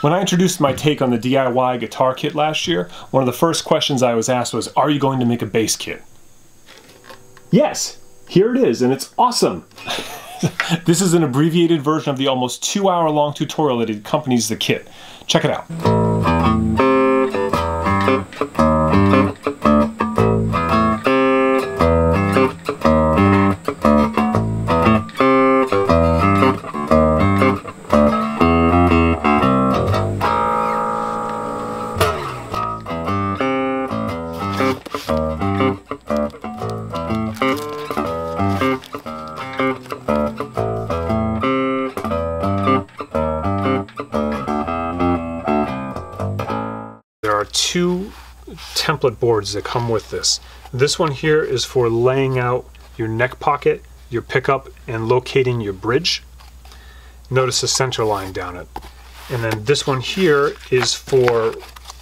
When I introduced my take on the DIY guitar kit last year, one of the first questions I was asked was, are you going to make a bass kit? Yes, here it is, and it's awesome. This is an abbreviated version of the almost 2-hour long tutorial that accompanies the kit. Check it out. Two template boards that come with this. This one here is for laying out your neck pocket, your pickup, and locating your bridge. Notice the center line down it. And then this one here is for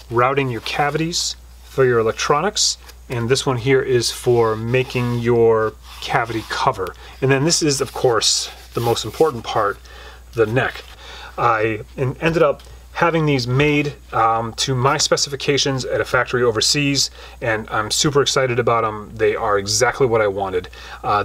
routing your cavities for your electronics. And this one here is for making your cavity cover. And then this is, of course, the most important part, the neck. I ended up having these made to my specifications at a factory overseas, and I'm super excited about them. They are exactly what I wanted.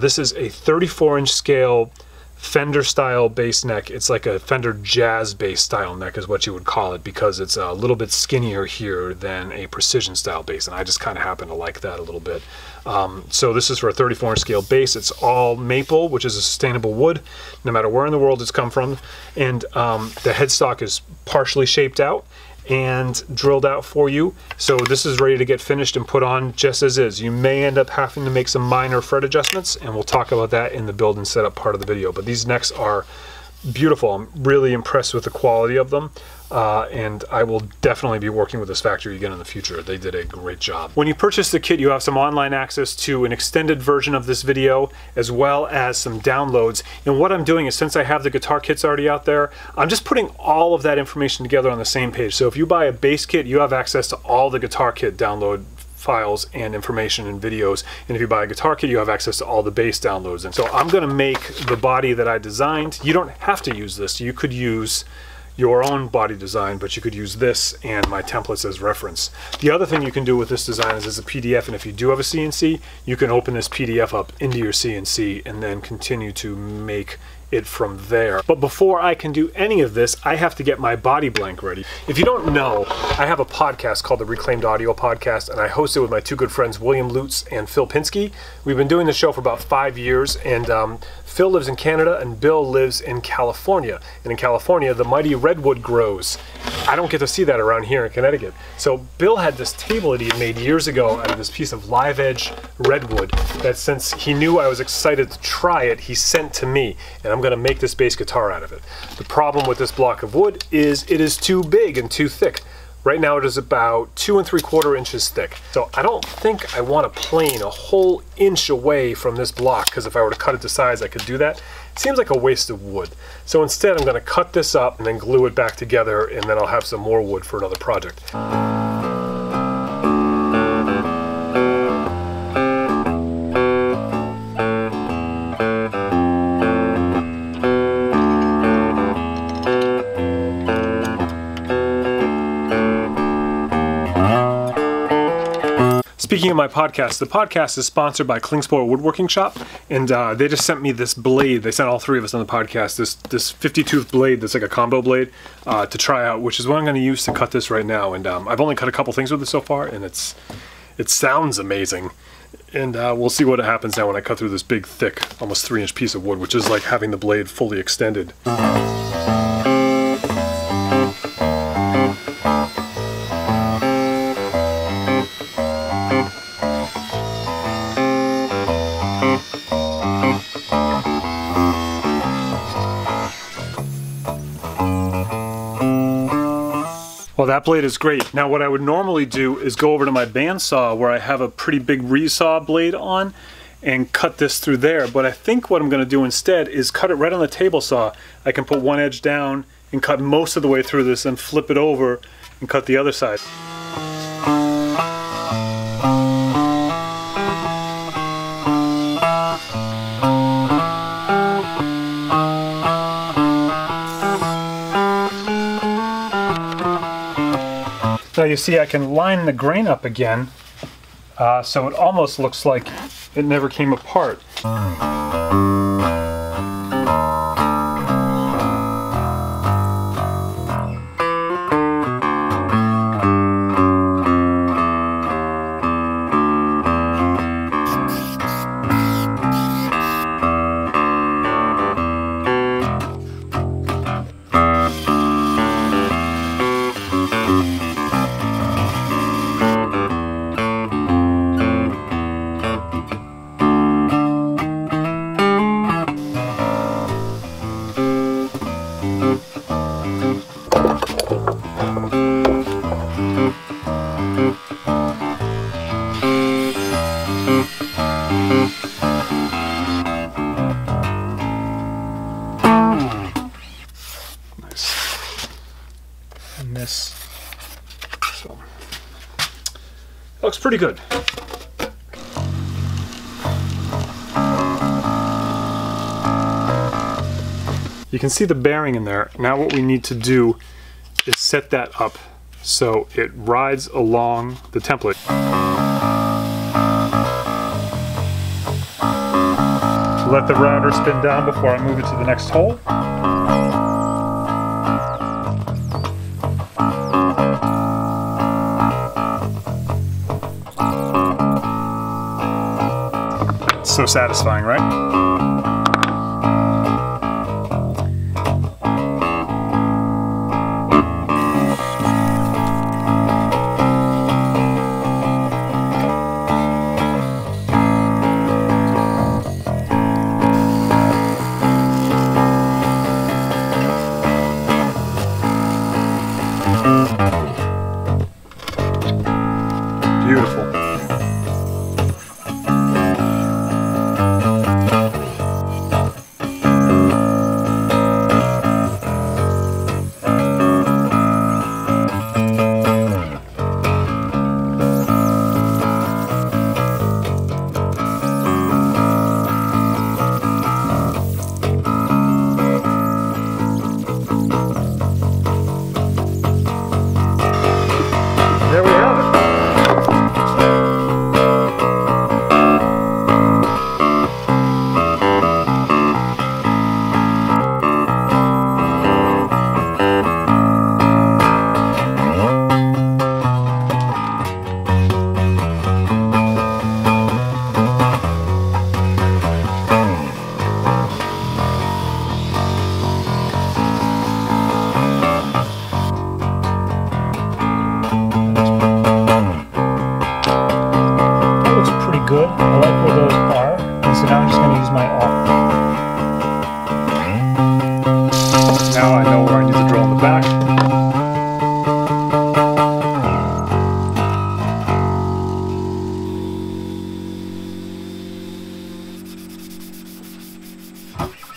This is a 34-inch scale Fender style bass neck. It's like a Fender jazz bass style neck is what you would call it, because it's a little bit skinnier here than a precision style bass, and I just kind of happen to like that a little bit. So this is for a 34-inch scale bass. It's all maple, which is a sustainable wood, no matter where in the world it's come from. And the headstock is partially shaped out and drilled out for you. So this is ready to get finished and put on just as is. You may end up having to make some minor fret adjustments, and we'll talk about that in the build and setup part of the video. But these necks are beautiful. I'm really impressed with the quality of them. And I will definitely be working with this factory again in the future. They did a great job. When you purchase the kit, you have some online access to an extended version of this video, as well as some downloads. And what I'm doing is, since I have the guitar kits already out there, I'm just putting all of that information together on the same page. So if you buy a bass kit, you have access to all the guitar kit download files and information and videos. And if you buy a guitar kit, you have access to all the bass downloads. And so I'm gonna make the body that I designed. You don't have to use this. You could use your own body design, but you could use this and my templates as reference. The other thing you can do with this design is as a PDF, and if you do have a CNC, you can open this PDF up into your CNC and then continue to make it from there. But before I can do any of this, I have to get my body blank ready. If you don't know, I have a podcast called the Reclaimed Audio Podcast, and I host it with my two good friends, William Lutz and Phil Pinsky. We've been doing the show for about 5 years, and Phil lives in Canada and Bill lives in California. And in California, the mighty redwood grows. I don't get to see that around here in Connecticut. So Bill had this table that he had made years ago out of this piece of live edge redwood that, since he knew I was excited to try it, he sent to me, and I'm gonna make this bass guitar out of it. The problem with this block of wood is it is too big and too thick. Right now it is about 2 3/4 inches thick. So I don't think I want to plane a whole inch away from this block, because if I were to cut it to size, I could do that. It seems like a waste of wood. So instead I'm gonna cut this up and then glue it back together, and then I'll have some more wood for another project. Speaking of my podcast, the podcast is sponsored by Klingspor Woodworking Shop, and they just sent me this blade. They sent all three of us on the podcast this 50-tooth blade that's like a combo blade to try out, which is what I'm going to use to cut this right now. And I've only cut a couple things with it so far, and it sounds amazing. And we'll see what happens now when I cut through this big, thick, almost 3-inch piece of wood, which is like having the blade fully extended. Well, that blade is great. Now, what I would normally do is go over to my bandsaw, where I have a pretty big resaw blade on, and cut this through there. But I think what I'm going to do instead is cut it right on the table saw. I can put one edge down and cut most of the way through this, and flip it over and cut the other side. So you see I can line the grain up again, so it almost looks like it never came apart. Looks pretty good. You can see the bearing in there. Now what we need to do is set that up so it rides along the template. Let the router spin down before I move it to the next hole. So satisfying, right? Beautiful.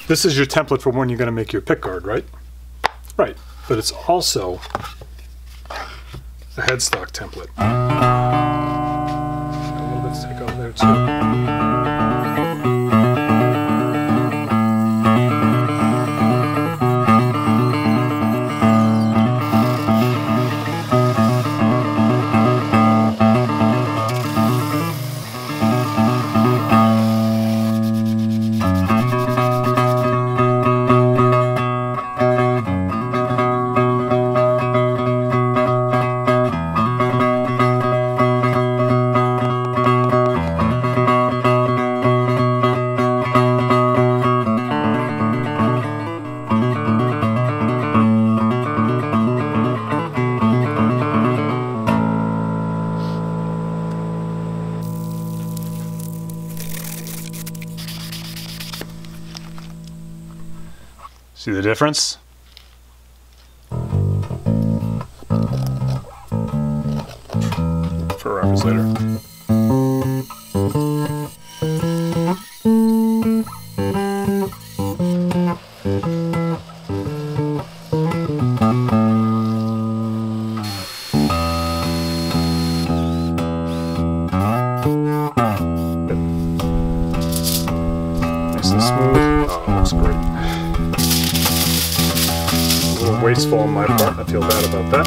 This is your template for when you're going to make your pickguard, right? Right, but it's also a headstock template. A little bit of take over there too. See the difference? For reference later. Wasteful on my part. I feel bad about that.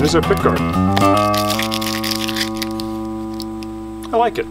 There's our pick guard. I like it.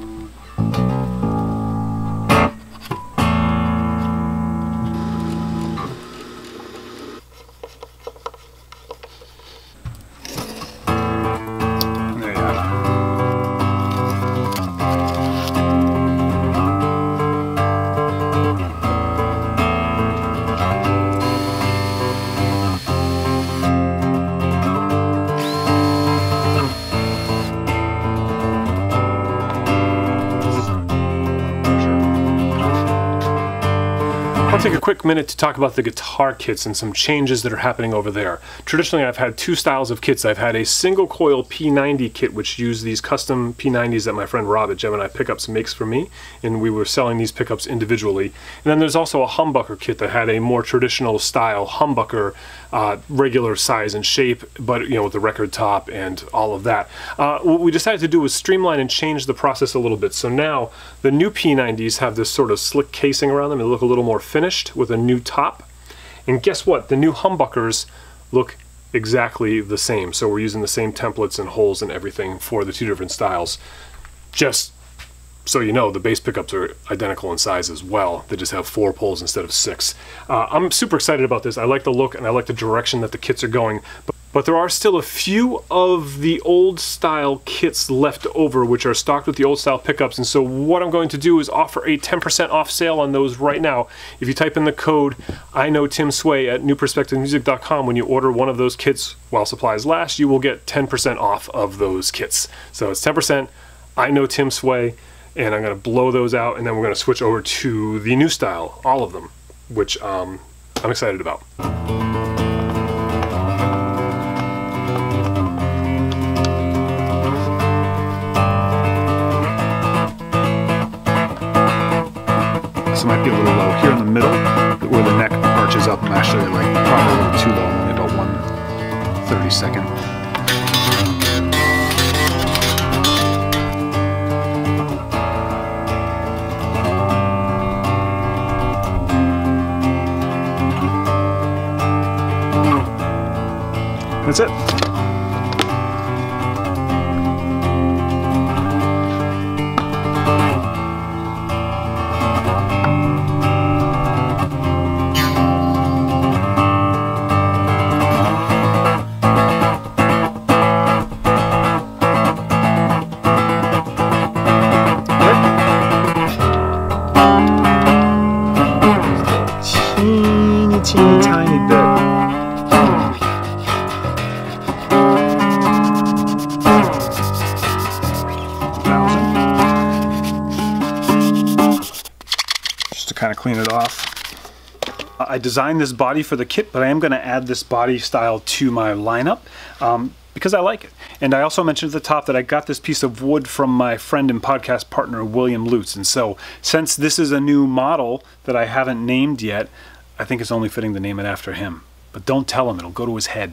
Take a quick minute to talk about the guitar kits and some changes that are happening over there. Traditionally, I've had two styles of kits. I've had a single coil P90 kit, which used these custom P90s that my friend Rob at Gemini Pickups makes for me, and we were selling these pickups individually. And then there's also a humbucker kit that had a more traditional style humbucker, regular size and shape, but you know, with the record top and all of that. What we decided to do was streamline and change the process a little bit. So now the new P90s have this sort of slick casing around them and look a little more finished, with a new top. And guess what? The new humbuckers look exactly the same. So we're using the same templates and holes and everything for the two different styles. Just so you know, the bass pickups are identical in size as well. They just have 4 poles instead of 6. I'm super excited about this. I like the look and I like the direction that the kits are going. But there are still a few of the old style kits left over, which are stocked with the old style pickups. And so what I'm going to do is offer a 10% off sale on those right now. If you type in the code I know Tim Sway at NewPerspectivesMusic.com, when you order one of those kits while supplies last, you will get 10% off of those kits. So it's 10% I know Tim Sway, and I'm going to blow those out, and then we're going to switch over to the new style, all of them, which I'm excited about. So it might be a little low here in the middle, where the neck arches up. I'm actually like probably a little too low, only about 1/32. That's it. Kind of clean it off. I designed this body for the kit, but I am going to add this body style to my lineup because I like it. And I also mentioned at the top that I got this piece of wood from my friend and podcast partner William Lutz, and so since this is a new model that I haven't named yet, I think it's only fitting to name it after him. But don't tell him, it'll go to his head.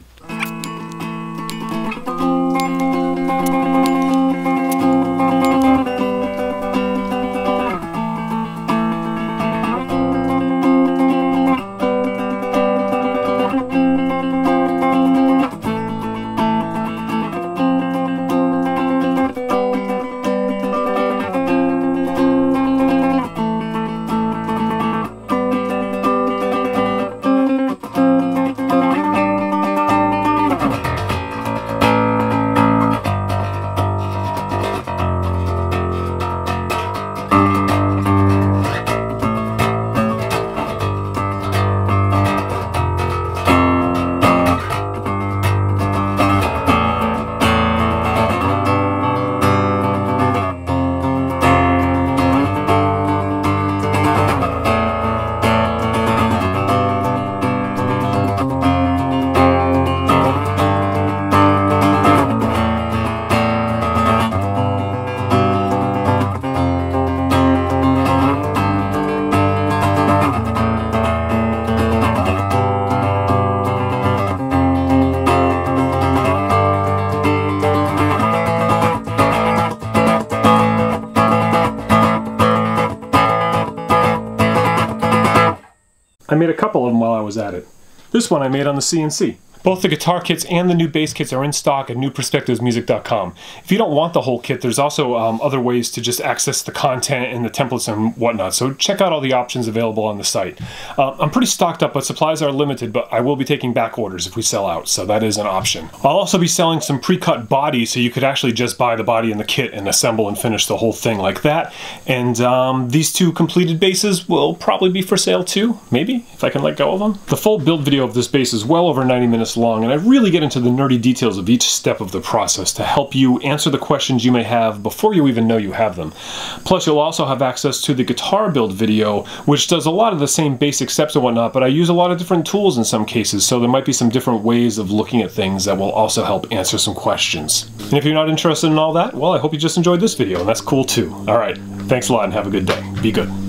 I made a couple of them while I was at it. This one I made on the CNC. Both the guitar kits and the new bass kits are in stock at NewPerspectivesMusic.com. If you don't want the whole kit, there's also other ways to just access the content and the templates and whatnot, so check out all the options available on the site. I'm pretty stocked up, but supplies are limited, but I will be taking back orders if we sell out, so that is an option. I'll also be selling some pre-cut bodies, so you could actually just buy the body and the kit and assemble and finish the whole thing like that. And these two completed basses will probably be for sale too, maybe, if I can let go of them. The full build video of this bass is well over 90 minutes long, and I really get into the nerdy details of each step of the process to help you answer the questions you may have before you even know you have them. Plus, you'll also have access to the guitar build video, which does a lot of the same basic steps and whatnot, but I use a lot of different tools in some cases, so there might be some different ways of looking at things that will also help answer some questions. And if you're not interested in all that, well, I hope you just enjoyed this video, and that's cool too. All right, thanks a lot and have a good day. Be good.